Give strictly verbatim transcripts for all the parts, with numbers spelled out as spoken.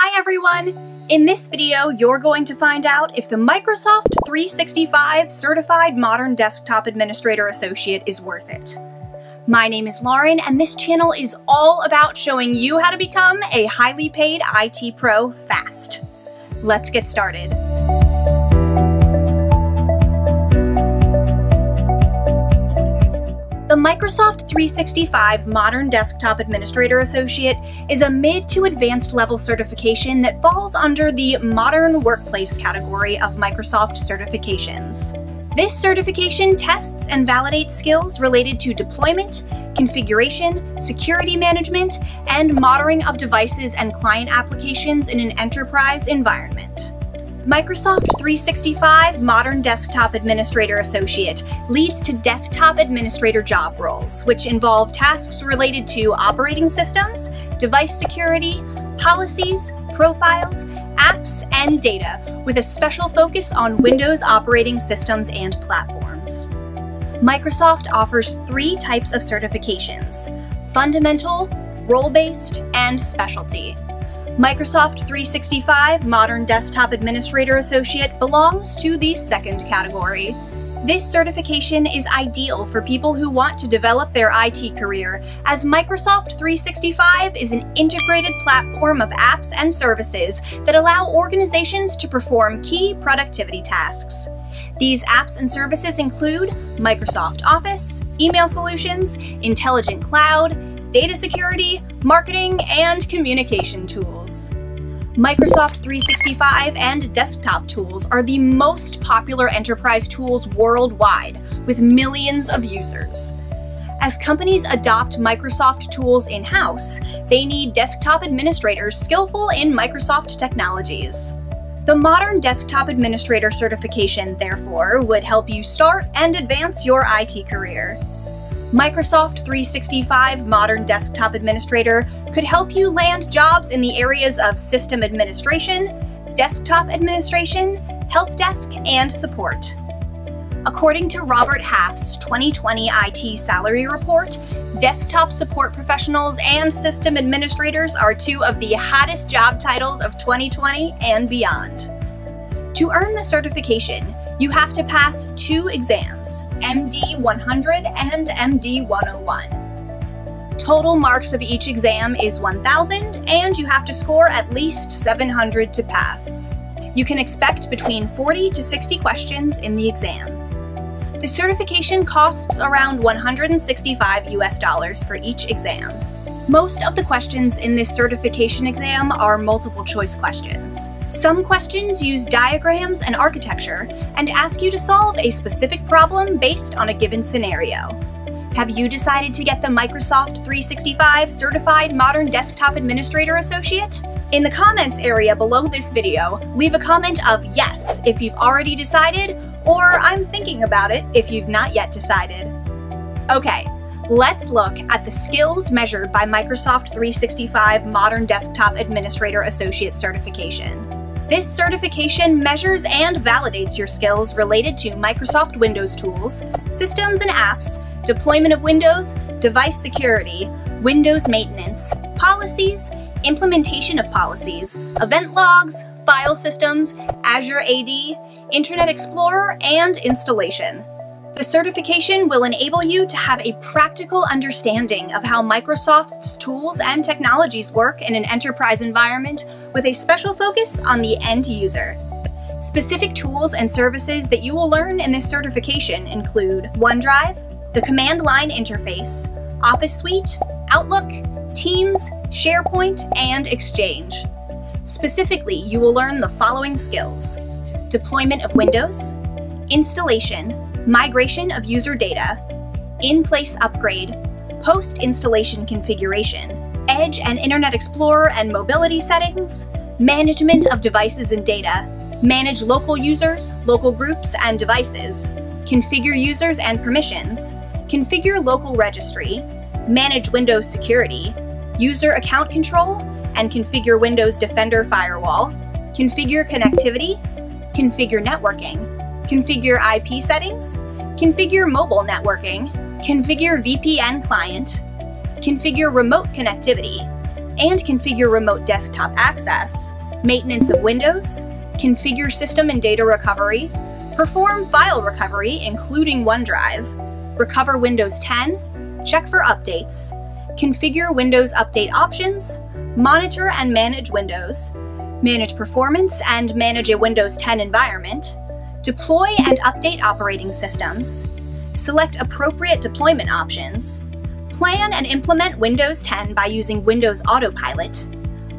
Hi everyone! In this video, you're going to find out if the Microsoft three sixty-five Certified Modern Desktop Administrator Associate is worth it. My name is Lauren, and this channel is all about showing you how to become a highly paid I T pro fast. Let's get started. The Microsoft three sixty-five Modern Desktop Administrator Associate is a mid to advanced level certification that falls under the Modern Workplace category of Microsoft certifications. This certification tests and validates skills related to deployment, configuration, security management, and monitoring of devices and client applications in an enterprise environment. Microsoft three sixty-five Modern Desktop Administrator Associate leads to desktop administrator job roles, which involve tasks related to operating systems, device security, policies, profiles, apps, and data, with a special focus on Windows operating systems and platforms. Microsoft offers three types of certifications: fundamental, role-based, and specialty. Microsoft three sixty-five Modern Desktop Administrator Associate belongs to the second category. This certification is ideal for people who want to develop their I T career, as Microsoft three sixty-five is an integrated platform of apps and services that allow organizations to perform key productivity tasks. These apps and services include Microsoft Office, email solutions, intelligent cloud, data security, marketing, and communication tools. Microsoft three sixty-five and desktop tools are the most popular enterprise tools worldwide, with millions of users. As companies adopt Microsoft tools in-house, they need desktop administrators skillful in Microsoft technologies. The Modern Desktop Administrator certification, therefore, would help you start and advance your I T career. Microsoft three sixty-five Modern Desktop Administrator could help you land jobs in the areas of system administration, desktop administration, help desk, and support. According to Robert Half's twenty twenty I T Salary Report, desktop support professionals and system administrators are two of the hottest job titles of twenty twenty and beyond. To earn the certification, you have to pass two exams, M D one hundred and M D one oh one. Total marks of each exam is one thousand, and you have to score at least seven hundred to pass. You can expect between forty to sixty questions in the exam. The certification costs around one hundred sixty-five U S dollars for each exam. Most of the questions in this certification exam are multiple choice questions. Some questions use diagrams and architecture and ask you to solve a specific problem based on a given scenario. Have you decided to get the Microsoft three sixty-five Certified Modern Desktop Administrator Associate? In the comments area below this video, leave a comment of yes if you've already decided, or I'm thinking about it if you've not yet decided. Okay. Let's look at the skills measured by Microsoft three sixty-five Modern Desktop Administrator Associate Certification. This certification measures and validates your skills related to Microsoft Windows tools, systems and apps, deployment of Windows, device security, Windows maintenance, policies, implementation of policies, event logs, file systems, Azure A D, Internet Explorer, and installation. The certification will enable you to have a practical understanding of how Microsoft's tools and technologies work in an enterprise environment, with a special focus on the end user. Specific tools and services that you will learn in this certification include OneDrive, the command line interface, Office Suite, Outlook, Teams, SharePoint, and Exchange. Specifically, you will learn the following skills: deployment of Windows, installation, migration of user data, in-place upgrade, post-installation configuration, Edge and Internet Explorer and mobility settings, management of devices and data, manage local users, local groups, and devices, configure users and permissions, configure local registry, manage Windows security, user account control, and configure Windows Defender firewall, configure connectivity, configure networking, configure I P settings, configure mobile networking, configure V P N client, configure remote connectivity, and configure remote desktop access, maintenance of Windows, configure system and data recovery, perform file recovery, including OneDrive, recover Windows ten, check for updates, configure Windows update options, monitor and manage Windows, manage performance and manage a Windows ten environment, deploy and update operating systems, select appropriate deployment options, plan and implement Windows ten by using Windows Autopilot,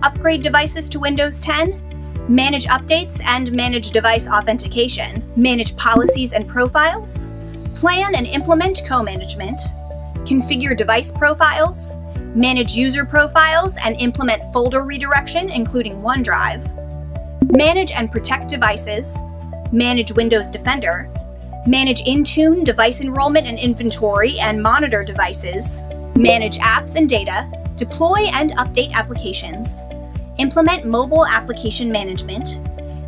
upgrade devices to Windows ten, manage updates and manage device authentication, manage policies and profiles, plan and implement co-management, configure device profiles, manage user profiles and implement folder redirection, including OneDrive, manage and protect devices, manage Windows Defender, manage Intune device enrollment and inventory and monitor devices, manage apps and data, deploy and update applications, implement mobile application management,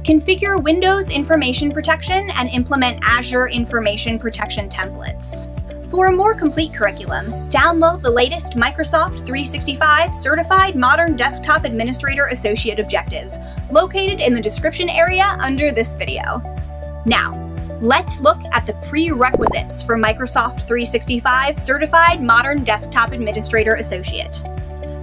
configure Windows Information Protection and implement Azure Information Protection templates. For a more complete curriculum, download the latest Microsoft three sixty-five Certified Modern Desktop Administrator Associate objectives, located in the description area under this video. Now, let's look at the prerequisites for Microsoft three sixty-five Certified Modern Desktop Administrator Associate.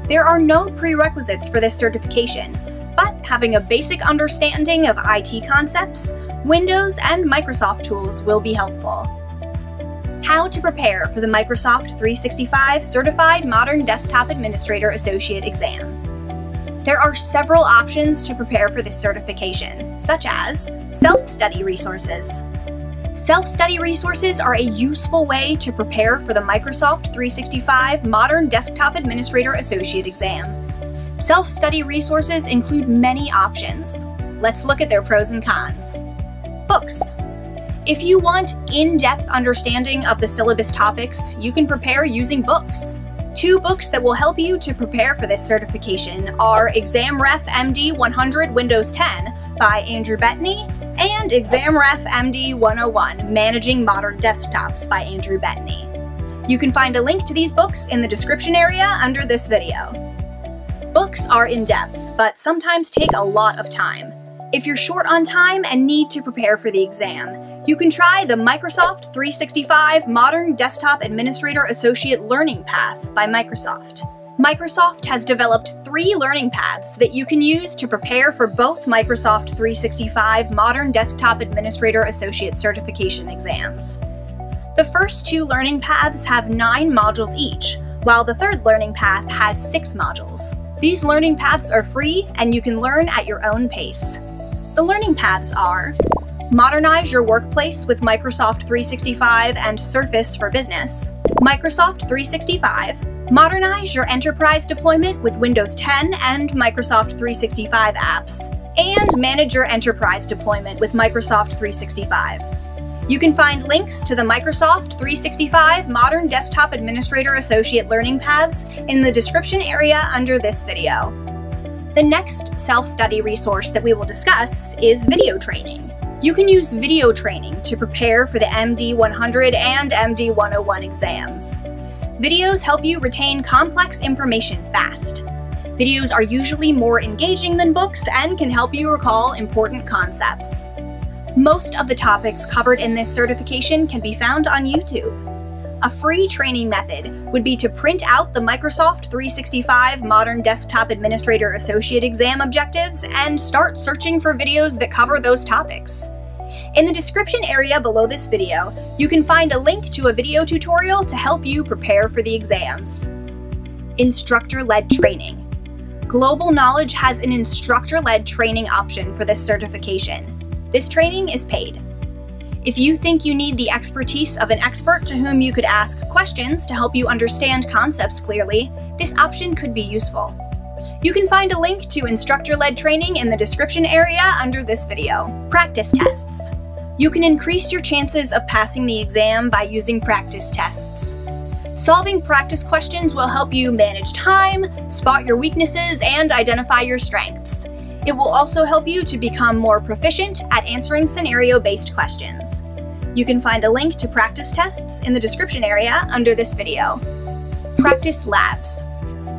There are no prerequisites for this certification, but having a basic understanding of I T concepts, Windows, and Microsoft tools will be helpful. How to prepare for the Microsoft three sixty-five Certified Modern Desktop Administrator Associate exam. There are several options to prepare for this certification, such as self-study resources. Self-study resources are a useful way to prepare for the Microsoft three sixty-five Modern Desktop Administrator Associate exam. Self-study resources include many options. Let's look at their pros and cons. Books. If you want in-depth understanding of the syllabus topics, you can prepare using books. Two books that will help you to prepare for this certification are Exam Ref M D one hundred Windows ten by Andrew Bettany and Exam Ref M D one oh one Managing Modern Desktops by Andrew Bettany. You can find a link to these books in the description area under this video. Books are in-depth, but sometimes take a lot of time. If you're short on time and need to prepare for the exam, you can try the Microsoft three sixty-five Modern Desktop Administrator Associate Learning Path by Microsoft. Microsoft has developed three learning paths that you can use to prepare for both Microsoft three sixty-five Modern Desktop Administrator Associate certification exams. The first two learning paths have nine modules each, while the third learning path has six modules. These learning paths are free and you can learn at your own pace. The learning paths are: Modernize your workplace with Microsoft three sixty-five and Surface for Business, Microsoft three sixty-five, Modernize your enterprise deployment with Windows ten and Microsoft three sixty-five apps, and Manage your enterprise deployment with Microsoft three sixty-five. You can find links to the Microsoft three sixty-five Modern Desktop Administrator Associate Learning Paths in the description area under this video. The next self-study resource that we will discuss is video training. You can use video training to prepare for the M D one hundred and M D one oh one exams. Videos help you retain complex information fast. Videos are usually more engaging than books and can help you recall important concepts. Most of the topics covered in this certification can be found on YouTube. A free training method would be to print out the Microsoft three sixty-five Modern Desktop Administrator Associate exam objectives and start searching for videos that cover those topics. In the description area below this video, you can find a link to a video tutorial to help you prepare for the exams. Instructor-led training. Global Knowledge has an instructor-led training option for this certification. This training is paid. If you think you need the expertise of an expert to whom you could ask questions to help you understand concepts clearly, this option could be useful. You can find a link to instructor-led training in the description area under this video. Practice tests. You can increase your chances of passing the exam by using practice tests. Solving practice questions will help you manage time, spot your weaknesses, and identify your strengths. It will also help you to become more proficient at answering scenario-based questions. You can find a link to practice tests in the description area under this video. Practice labs.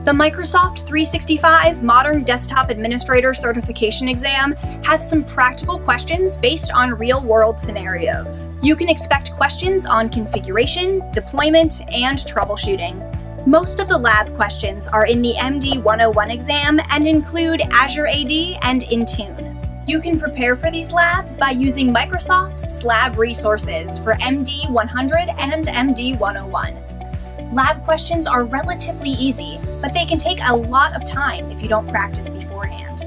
The Microsoft three sixty-five Modern Desktop Administrator Certification Exam has some practical questions based on real-world scenarios. You can expect questions on configuration, deployment, and troubleshooting. Most of the lab questions are in the M D one oh one exam and include Azure A D and Intune. You can prepare for these labs by using Microsoft's lab resources for M D one hundred and M D one oh one. Lab questions are relatively easy, but they can take a lot of time if you don't practice beforehand.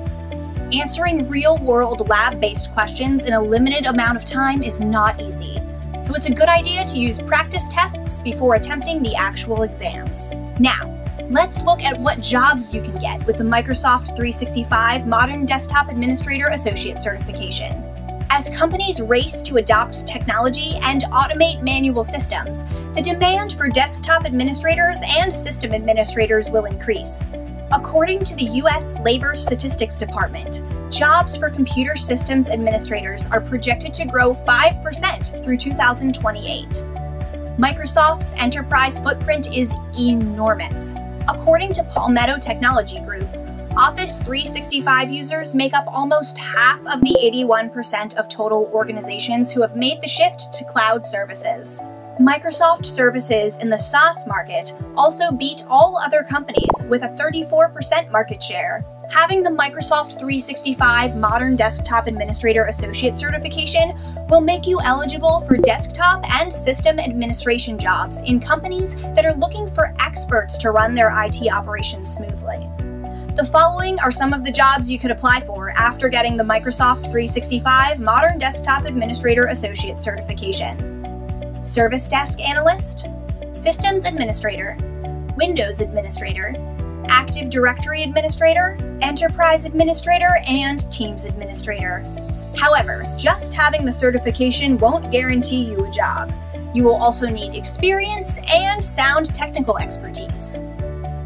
Answering real-world lab-based questions in a limited amount of time is not easy. So it's a good idea to use practice tests before attempting the actual exams. Now, let's look at what jobs you can get with the Microsoft three sixty-five Modern Desktop Administrator Associate Certification. As companies race to adopt technology and automate manual systems, the demand for desktop administrators and system administrators will increase. According to the U S Labor Statistics Department, jobs for computer systems administrators are projected to grow five percent through two thousand twenty-eight. Microsoft's enterprise footprint is enormous. According to Palmetto Technology Group, Office three sixty-five users make up almost half of the eighty-one percent of total organizations who have made the shift to cloud services. Microsoft services in the SaaS market also beat all other companies with a thirty-four percent market share. Having the Microsoft three sixty-five Modern Desktop Administrator Associate Certification will make you eligible for desktop and system administration jobs in companies that are looking for experts to run their I T operations smoothly. The following are some of the jobs you could apply for after getting the Microsoft three sixty-five Modern Desktop Administrator Associate Certification: Service Desk Analyst, Systems Administrator, Windows Administrator, Active Directory Administrator, Enterprise Administrator, and Teams Administrator. However, just having the certification won't guarantee you a job. You will also need experience and sound technical expertise.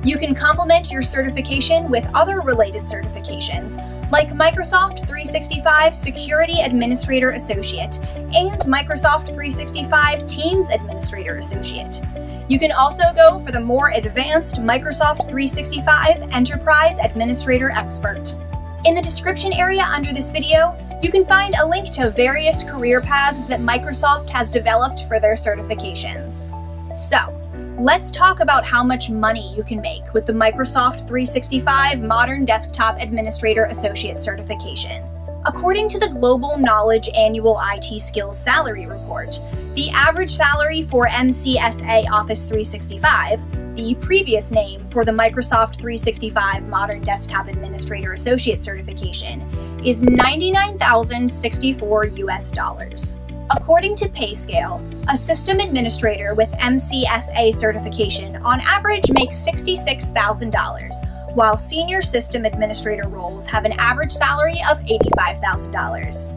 You can complement your certification with other related certifications, like Microsoft three sixty-five Security Administrator Associate and Microsoft three sixty-five Teams Administrator Associate. You can also go for the more advanced Microsoft three sixty-five Enterprise Administrator Expert. In the description area under this video, you can find a link to various career paths that Microsoft has developed for their certifications. So, let's talk about how much money you can make with the Microsoft three sixty-five Modern Desktop Administrator Associate Certification. According to the Global Knowledge Annual I T Skills Salary Report, the average salary for M C S A Office three sixty-five, the previous name for the Microsoft three sixty-five Modern Desktop Administrator Associate Certification, is ninety-nine thousand sixty-four U S dollars. According to PayScale, a system administrator with M C S A certification on average makes sixty-six thousand dollars, while senior system administrator roles have an average salary of eighty-five thousand dollars.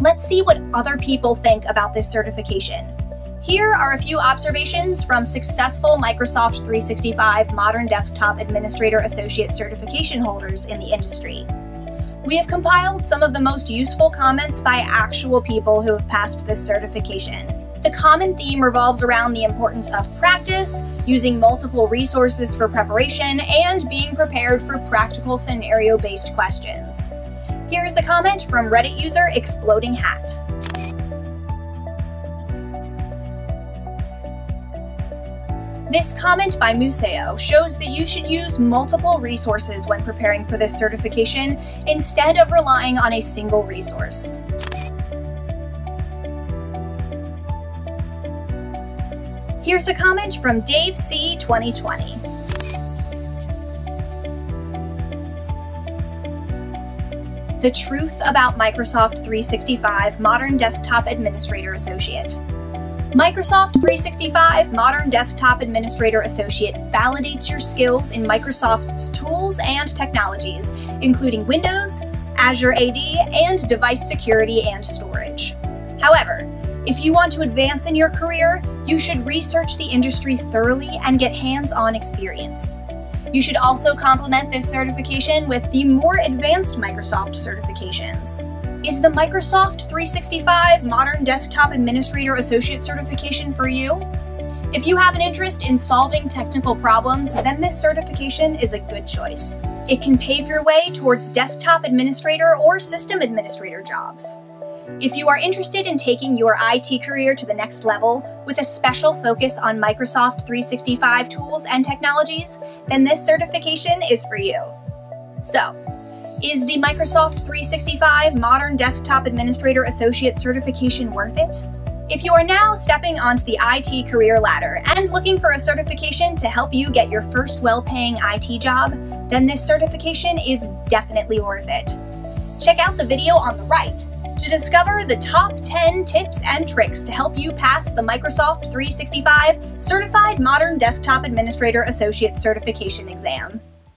Let's see what other people think about this certification. Here are a few observations from successful Microsoft three sixty-five Modern Desktop Administrator Associate certification holders in the industry. We have compiled some of the most useful comments by actual people who have passed this certification. The common theme revolves around the importance of practice, using multiple resources for preparation, and being prepared for practical scenario-based questions. Here is a comment from Reddit user ExplodingHat. This comment by Museo shows that you should use multiple resources when preparing for this certification instead of relying on a single resource. Here's a comment from Dave C twenty twenty. The truth about Microsoft three sixty-five Modern Desktop Administrator Associate. Microsoft three sixty-five Modern Desktop Administrator Associate validates your skills in Microsoft's tools and technologies, including Windows, Azure A D, and device security and storage. However, if you want to advance in your career, you should research the industry thoroughly and get hands-on experience. You should also complement this certification with the more advanced Microsoft certifications. Is the Microsoft three sixty-five Modern Desktop Administrator Associate Certification for you? If you have an interest in solving technical problems, then this certification is a good choice. It can pave your way towards desktop administrator or system administrator jobs. If you are interested in taking your I T career to the next level with a special focus on Microsoft three sixty-five tools and technologies, then this certification is for you. So, is the Microsoft three sixty-five Modern Desktop Administrator Associate certification worth it? If you are now stepping onto the I T career ladder and looking for a certification to help you get your first well-paying I T job, then this certification is definitely worth it. Check out the video on the right to discover the top ten tips and tricks to help you pass the Microsoft three sixty-five Certified Modern Desktop Administrator Associate Certification Exam.